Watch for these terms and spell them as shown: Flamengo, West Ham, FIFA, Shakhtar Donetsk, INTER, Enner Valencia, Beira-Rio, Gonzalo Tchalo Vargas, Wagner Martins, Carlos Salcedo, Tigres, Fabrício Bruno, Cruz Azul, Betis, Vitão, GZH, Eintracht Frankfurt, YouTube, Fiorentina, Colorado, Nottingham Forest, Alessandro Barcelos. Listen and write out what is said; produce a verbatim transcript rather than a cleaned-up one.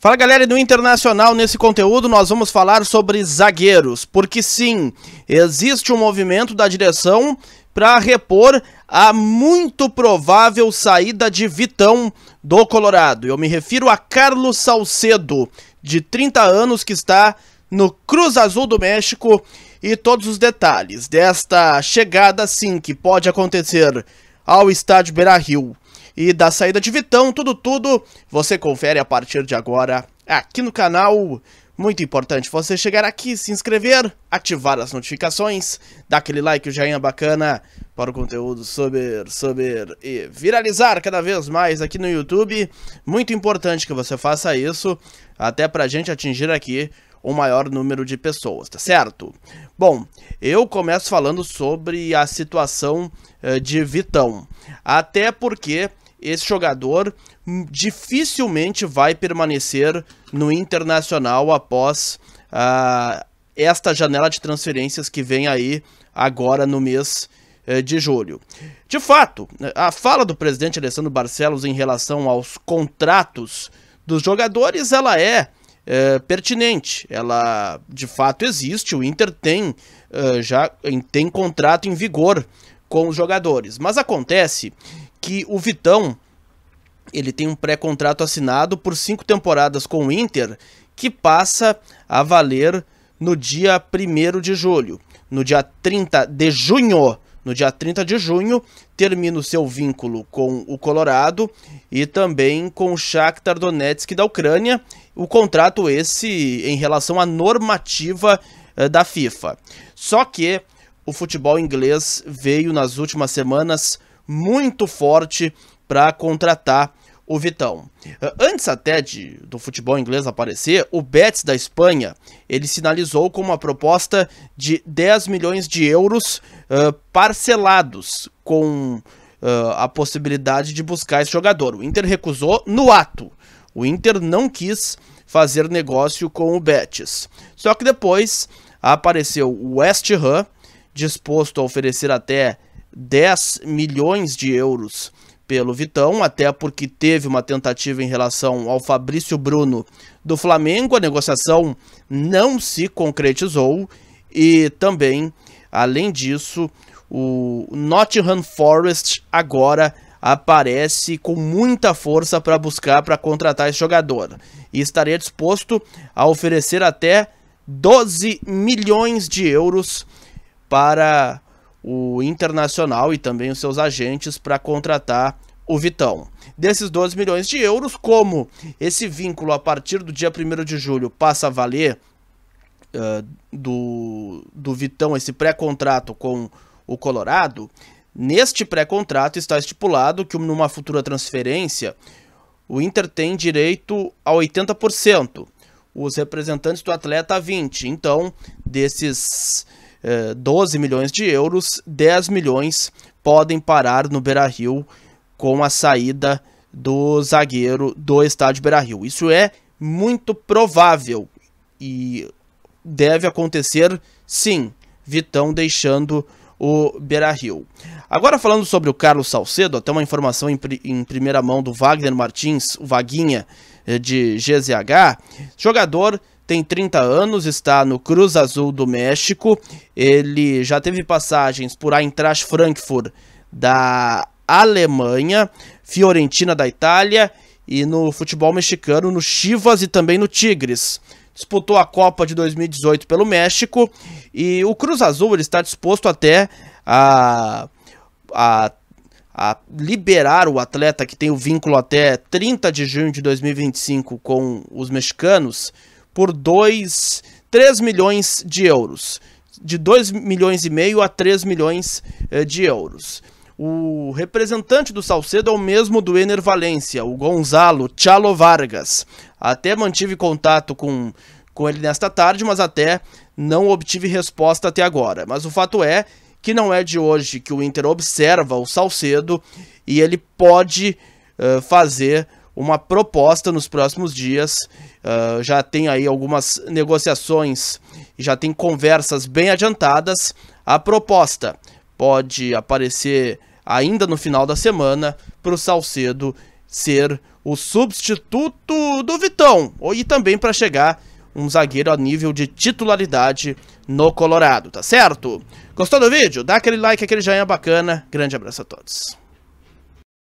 Fala galera do Internacional, nesse conteúdo nós vamos falar sobre zagueiros, porque sim, existe um movimento da direção para repor a muito provável saída de Vitão do Colorado. Eu me refiro a Carlos Salcedo, de trinta anos, que está no Cruz Azul do México, e todos os detalhes desta chegada, sim, que pode acontecer ao estádio Beira-Rio. E da saída de Vitão, tudo, tudo, você confere a partir de agora aqui no canal. Muito importante você chegar aqui, se inscrever, ativar as notificações, dar aquele like, o joinha bacana para o conteúdo subir, subir e viralizar cada vez mais aqui no YouTube. Muito importante que você faça isso, até pra gente atingir aqui o maior número de pessoas, tá certo? Bom, eu começo falando sobre a situação de Vitão, até porque esse jogador dificilmente vai permanecer no Internacional após uh, esta janela de transferências que vem aí agora no mês uh, de julho. De fato, a fala do presidente Alessandro Barcelos em relação aos contratos dos jogadores, ela é uh, pertinente, ela de fato existe, o Inter tem, uh, já, tem contrato em vigor com os jogadores, mas acontece que o Vitão, ele tem um pré-contrato assinado por cinco temporadas com o Inter, que passa a valer no dia primeiro de julho. No dia trinta de junho, no dia trinta de junho, termina o seu vínculo com o Colorado e também com o Shakhtar Donetsk da Ucrânia, o contrato esse em relação à normativa eh, da FIFA. Só que o futebol inglês veio nas últimas semanas muito forte para contratar o Vitão. Antes até de, do futebol inglês aparecer, o Betis da Espanha, ele sinalizou com uma proposta de dez milhões de euros uh, parcelados, com uh, a possibilidade de buscar esse jogador. O Inter recusou no ato. O Inter não quis fazer negócio com o Betis. Só que depois apareceu o West Ham, disposto a oferecer até dez milhões de euros pelo Vitão, até porque teve uma tentativa em relação ao Fabrício Bruno do Flamengo, a negociação não se concretizou, e também, além disso, o Nottingham Forest agora aparece com muita força para buscar, para contratar esse jogador, e estaria disposto a oferecer até doze milhões de euros para o Internacional e também os seus agentes para contratar o Vitão. Desses doze milhões de euros, como esse vínculo a partir do dia primeiro de julho passa a valer uh, do, do Vitão, esse pré-contrato com o Colorado, neste pré-contrato está estipulado que numa futura transferência o Inter tem direito a oitenta por cento, os representantes do atleta a vinte por cento. Então, desses doze milhões de euros, dez milhões podem parar no Beira-Rio com a saída do zagueiro do estádio Beira-Rio. Isso é muito provável e deve acontecer sim, Vitão deixando o Beira-Rio. Agora falando sobre o Carlos Salcedo, até uma informação em, pri em primeira mão do Wagner Martins, o Vaguinha de G Z H, jogador tem trinta anos, está no Cruz Azul do México, ele já teve passagens por Eintracht Frankfurt da Alemanha, Fiorentina da Itália e no futebol mexicano no Chivas e também no Tigres. Disputou a Copa de dois mil e dezoito pelo México e o Cruz Azul ele está disposto até a, a, a liberar o atleta que tem o vínculo até trinta de junho de dois mil e vinte e cinco com os mexicanos, por dois, três milhões de euros, de dois milhões e meio a três milhões de euros. O representante do Salcedo é o mesmo do Enner Valencia, o Gonzalo Tchalo Vargas. Até mantive contato com, com ele nesta tarde, mas até não obtive resposta até agora. Mas o fato é que não é de hoje que o Inter observa o Salcedo e ele pode uh, fazer uma proposta nos próximos dias, uh, já tem aí algumas negociações, já tem conversas bem adiantadas, a proposta pode aparecer ainda no final da semana para o Salcedo ser o substituto do Vitão, e também para chegar um zagueiro a nível de titularidade no Colorado, tá certo? Gostou do vídeo? Dá aquele like, aquele joinha bacana. Grande abraço a todos.